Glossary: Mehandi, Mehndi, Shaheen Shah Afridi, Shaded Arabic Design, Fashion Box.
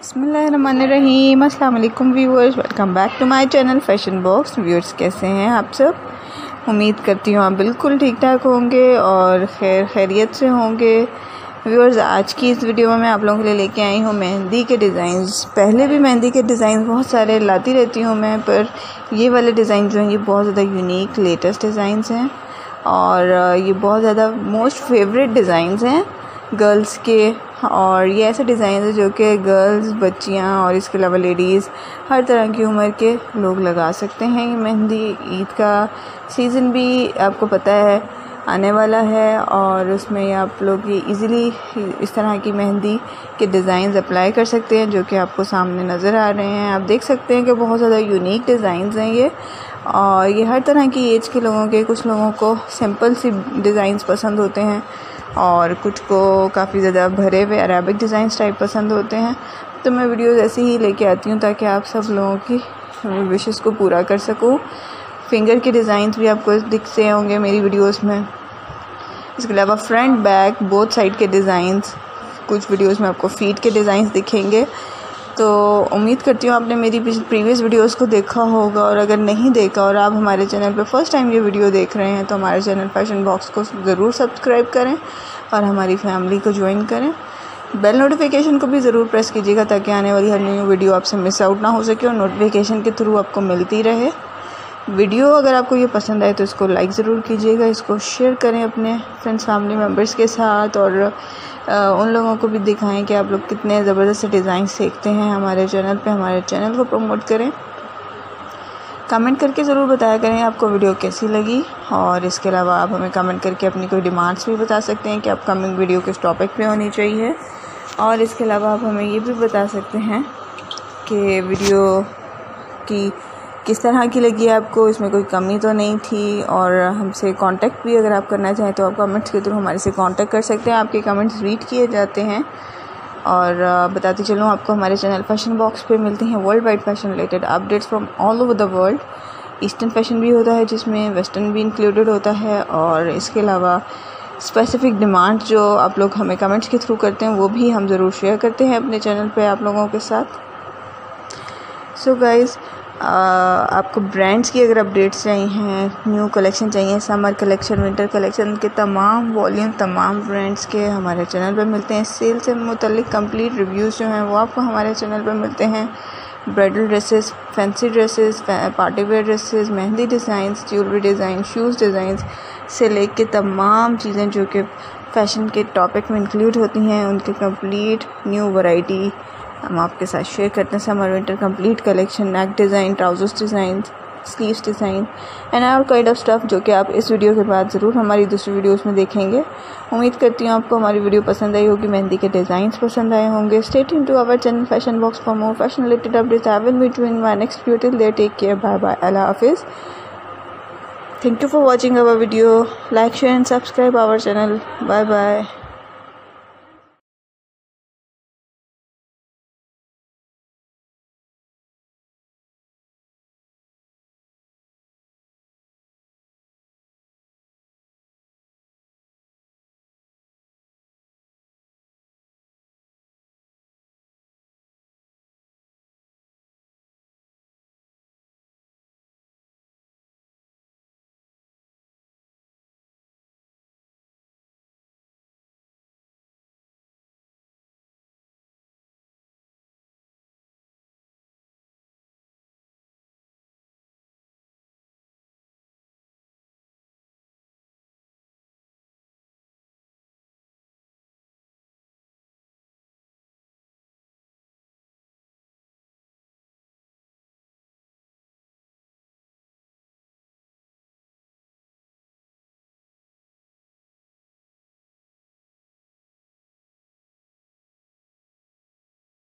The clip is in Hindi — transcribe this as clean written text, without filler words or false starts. बिस्मिल्लाहिर्रहमानिर्रहीम। अस्सलाम वालेकुम viewers, welcome back to my channel fashion box. Viewers कैसे हैं आप सब? उम्मीद करती हूँ आप बिल्कुल ठीक ठाक होंगे और खैरियत से होंगे। व्यूअर्स आज की इस वीडियो में मैं आप लोगों के लिए लेके आई हूँ मेहंदी के डिज़ाइंस। पहले भी मेहंदी के डिज़ाइन बहुत सारे लाती रहती हूँ मैं, पर ये वाले डिज़ाइन जो हैं ये बहुत ज़्यादा यूनिक लेटेस्ट डिज़ाइंस हैं और ये बहुत ज़्यादा मोस्ट फेवरेट डिज़ाइंस हैं गर्ल्स के। और ये ऐसे डिज़ाइन है जो कि गर्ल्स, बच्चियाँ और इसके अलावा लेडीज़, हर तरह की उम्र के लोग लगा सकते हैं। ये मेहंदी ईद का सीज़न भी आपको पता है आने वाला है और उसमें आप लोग इजीली इस तरह की मेहंदी के डिज़ाइन अप्लाई कर सकते हैं जो कि आपको सामने नज़र आ रहे हैं। आप देख सकते हैं कि बहुत ज़्यादा यूनिक डिज़ाइंस हैं ये, और ये हर तरह की एज के लोगों के, कुछ लोगों को सिंपल सी डिज़ाइंस पसंद होते हैं और कुछ को काफ़ी ज़्यादा भरे हुए अरेबिक डिज़ाइंस टाइप पसंद होते हैं। तो मैं वीडियोस ऐसे ही लेके आती हूँ ताकि आप सब लोगों की विशेस को पूरा कर सकूँ। फिंगर के डिज़ाइंस भी आपको दिखते होंगे मेरी वीडियोस में। इसके अलावा फ्रंट बैक बोथ साइड के डिज़ाइंस, कुछ वीडियोस में आपको फीट के डिज़ाइंस दिखेंगे। तो उम्मीद करती हूँ आपने मेरी प्रीवियस वीडियोस को देखा होगा, और अगर नहीं देखा और आप हमारे चैनल पर फर्स्ट टाइम ये वीडियो देख रहे हैं तो हमारे चैनल फैशन बॉक्स को ज़रूर सब्सक्राइब करें और हमारी फैमिली को ज्वाइन करें। बेल नोटिफिकेशन को भी ज़रूर प्रेस कीजिएगा ताकि आने वाली हर न्यू वीडियो आपसे मिस आउट ना हो सके और नोटिफिकेशन के थ्रू आपको मिलती रहे। वीडियो अगर आपको ये पसंद आए तो इसको लाइक ज़रूर कीजिएगा, इसको शेयर करें अपने फ्रेंड्स फैमिली मेम्बर्स के साथ और उन लोगों को भी दिखाएं कि आप लोग कितने ज़बरदस्त डिज़ाइन सीखते हैं हमारे चैनल पे। हमारे चैनल को प्रमोट करें, कमेंट करके ज़रूर बताया करें आपको वीडियो कैसी लगी। और इसके अलावा आप हमें कमेंट करके अपनी कोई डिमांड्स भी बता सकते हैं कि अपकमिंग वीडियो किस टॉपिक पर होनी चाहिए। और इसके अलावा आप हमें ये भी बता सकते हैं कि वीडियो की किस तरह की लगी आपको, इसमें कोई कमी तो नहीं थी। और हमसे कांटेक्ट भी अगर आप करना चाहें तो आप कमेंट्स के थ्रू हमारे से कांटेक्ट कर सकते हैं। आपके कमेंट्स रीड किए जाते हैं। और बताते चलूँ आपको, हमारे चैनल फैशन बॉक्स पे मिलती हैं world wide fashion related updates from all over the world. Eastern fashion भी होता है जिसमें वेस्टर्न भी इंक्लूडेड होता है, और इसके अलावा स्पेसिफ़िक डिमांड जो आप लोग हमें कमेंट्स के थ्रू करते हैं वो भी हम ज़रूर शेयर करते हैं अपने चैनल पर आप लोगों के साथ। सो गाइज़ आपको ब्रांड्स की अगर अपडेट्स चाहिए, न्यू कलेक्शन चाहिए, समर कलेक्शन, विंटर कलेक्शन के तमाम वॉल्यूम, तमाम ब्रांड्स के हमारे चैनल पर मिलते हैं। सेल से मुतल्लिक कंप्लीट रिव्यूज़ जो हैं वो आपको हमारे चैनल पर मिलते हैं। Bridal dresses, fancy dresses, party wear dresses, mehndi designs, jewellery design, shoes designs से लेके तमाम चीज़ें जो कि फैशन के टॉपिक में इंक्लूड होती हैं उनकी कंप्लीट न्यू वैरायटी हम आपके साथ शेयर करते हैं। Summer winter complete collection, neck design, trousers design, sleeves design and our kind of stuff, जो कि आप इस वीडियो के बाद ज़रूर हमारी दूसरी वीडियोस में देखेंगे। उम्मीद करती हूँ आपको हमारी वीडियो पसंद आई होगी, मेहंदी के डिज़ाइंस पसंद आए होंगे। Stay tuned to our channel fashion box for more fashion related updates. I will meet you in my next video. Till there take care, bye bye, अल्लाह हाफिज़। Thank you for watching our video. Like, share and subscribe our channel. Bye bye.